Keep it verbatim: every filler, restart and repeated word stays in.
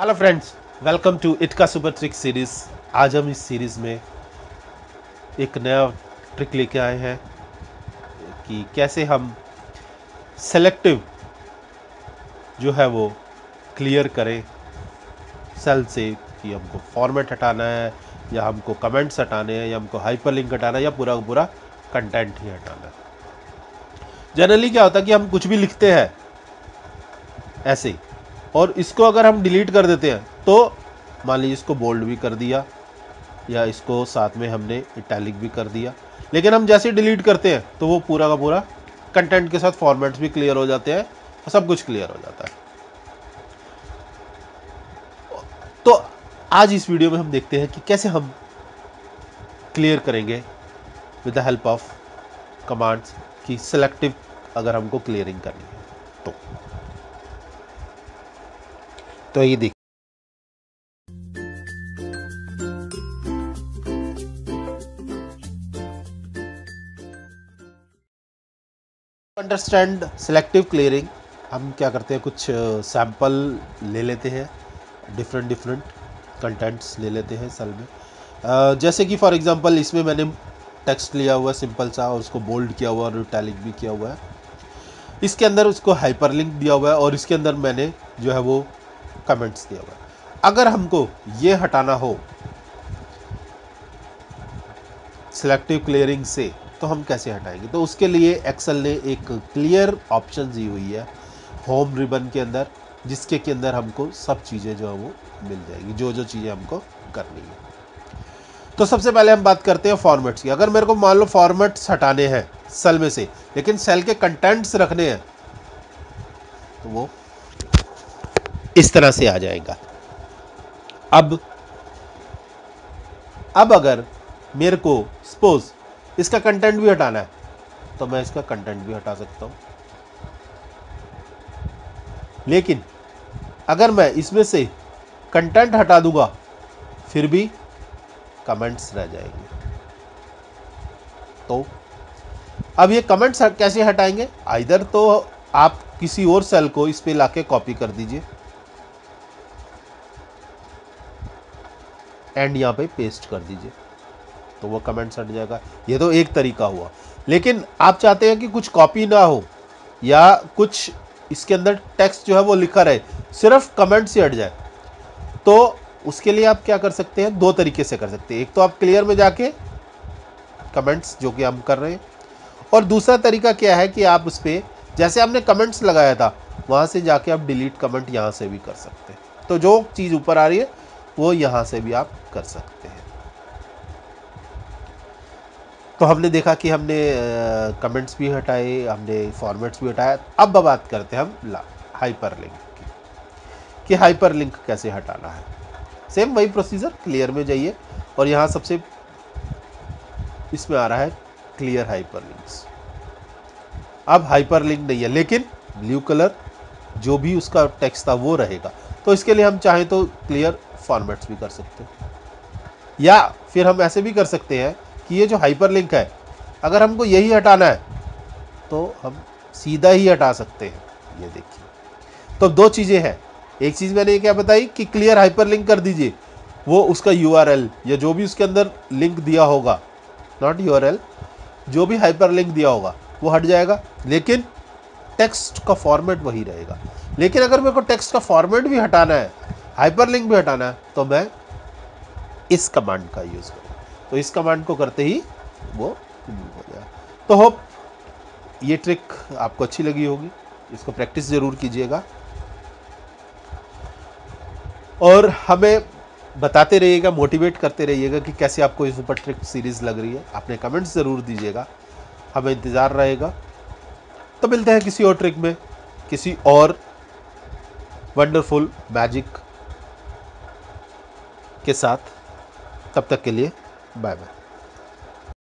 Hello friends, welcome to इटका super trick series. आज हम इस सीरीज़ में एक नया ट्रिक लेके आए हैं कि कैसे हम सेलेक्टिव जो है वो क्लियर करें सेल से, कि हमको फॉर्मेट हटाना है या हमको कमेंट्स हटाने हैं या हमको हाइपरलिंक हटाना है या पूरा पूरा कंटेंट ही हटाना है। जनरली क्या होता है कि हम कुछ भी लिखते हैं ऐसे ही, और इसको अगर हम डिलीट कर देते हैं तो मान लीजिए इसको बोल्ड भी कर दिया या इसको साथ में हमने इटैलिक भी कर दिया, लेकिन हम जैसे डिलीट करते हैं तो वो पूरा का पूरा कंटेंट के साथ फॉर्मेट्स भी क्लियर हो जाते हैं और सब कुछ क्लियर हो जाता है। तो आज इस वीडियो में हम देखते हैं कि कैसे हम क्लियर करेंगे with the help of commands की सेलेक्टिव अगर हमको क्लियरिंग करनी है तो तो ये देखिए, अंडरस्टैंड सेलेक्टिव क्लियरिंग। हम क्या करते हैं, कुछ सैंपल ले लेते हैं, डिफरेंट डिफरेंट कंटेंट्स ले लेते हैं सेल में। जैसे कि फॉर एग्जांपल इसमें मैंने टेक्स्ट लिया हुआ सिंपल सा और उसको बोल्ड किया हुआ और इटैलिक भी किया हुआ है। इसके अंदर उसको हाइपरलिंक दिया हुआ है और इसके अंदर मैंने जो है वो कमेंट्स दिया हुआ। अगर हमको ये हटाना हो सिलेक्टिव क्लियरिंग से तो हम कैसे हटाएंगे? तो उसके लिए एक्सेल ने एक क्लियर ऑप्शन दी हुई है होम रिबन के अंदर, जिसके के अंदर हमको सब चीज़ें जो है वो मिल जाएगी, जो जो चीज़ें हमको करनी है। तो सबसे पहले हम बात करते हैं फॉर्मेट्स की। अगर मेरे को मान लो फॉर्मेट्स हटाने हैं सेल में से, लेकिन सेल के कंटेंट्स रखने हैं, तो वो इस तरह से आ जाएगा। अब अब अगर मेरे को सपोज इसका कंटेंट भी हटाना है तो मैं इसका कंटेंट भी हटा सकता हूं, लेकिन अगर मैं इसमें से कंटेंट हटा दूंगा फिर भी कमेंट्स रह जाएंगे। तो अब ये कमेंट्स कैसे हटाएंगे? आइदर तो आप किसी और सेल को इस पे लाके कॉपी कर दीजिए एंड यहाँ पे पेस्ट कर दीजिए तो वो कमेंट्स हट जाएगा। ये तो एक तरीका हुआ, लेकिन आप चाहते हैं कि कुछ कॉपी ना हो या कुछ इसके अंदर टेक्स्ट जो है वो लिखा रहे, सिर्फ कमेंट्स ही हट जाए, तो उसके लिए आप क्या कर सकते हैं? दो तरीके से कर सकते हैं। एक तो आप क्लियर में जाके कमेंट्स जो कि हम कर रहे हैं, और दूसरा तरीका क्या है कि आप उस पर जैसे आपने कमेंट्स लगाया था वहाँ से जाके आप डिलीट कमेंट यहाँ से भी कर सकते हैं। तो जो चीज़ ऊपर आ रही है वो यहाँ से भी आप कर सकते हैं। तो हमने देखा कि हमने कमेंट्स भी हटाए, हमने फॉर्मेट्स भी हटाया। अब बात करते हैं हम हाइपरलिंक की, कि हाइपरलिंक कैसे हटाना है। सेम वही प्रोसीजर, क्लियर में जाइए और यहाँ सबसे इसमें आ रहा है क्लियर हाइपरलिंक्स। अब हाइपरलिंक नहीं है, लेकिन ब्लू कलर जो भी उसका टेक्स्ट था वो रहेगा। तो इसके लिए हम चाहें तो क्लियर फॉर्मेट्स भी कर सकते हैं, या फिर हम ऐसे भी कर सकते हैं कि ये जो हाइपरलिंक है अगर हमको यही हटाना है तो हम सीधा ही हटा सकते हैं। ये देखिए, तो दो चीज़ें हैं। एक चीज़ मैंने ये क्या बताई कि क्लियर हाइपरलिंक कर दीजिए, वो उसका यूआरएल या जो भी उसके अंदर लिंक दिया होगा, नॉट यूआरएल, जो भी हाइपरलिंक दिया होगा वो हट जाएगा, लेकिन टेक्स्ट का फॉर्मेट वही रहेगा। लेकिन अगर मेरे को टेक्स्ट का फॉर्मेट भी हटाना है, हाइपरलिंक भी हटाना है, तो मैं इस कमांड का यूज़ करूँ। तो इस कमांड को करते ही वो हो गया। तो होप ये ट्रिक आपको अच्छी लगी होगी, इसको प्रैक्टिस ज़रूर कीजिएगा और हमें बताते रहिएगा, मोटिवेट करते रहिएगा कि कैसे आपको इस सुपर ट्रिक सीरीज़ लग रही है। आपने कमेंट्स ज़रूर दीजिएगा, हमें इंतज़ार रहेगा। तो मिलते हैं किसी और ट्रिक में, किसी और वंडरफुल मैजिक के साथ। तब तक के लिए बाय बाय।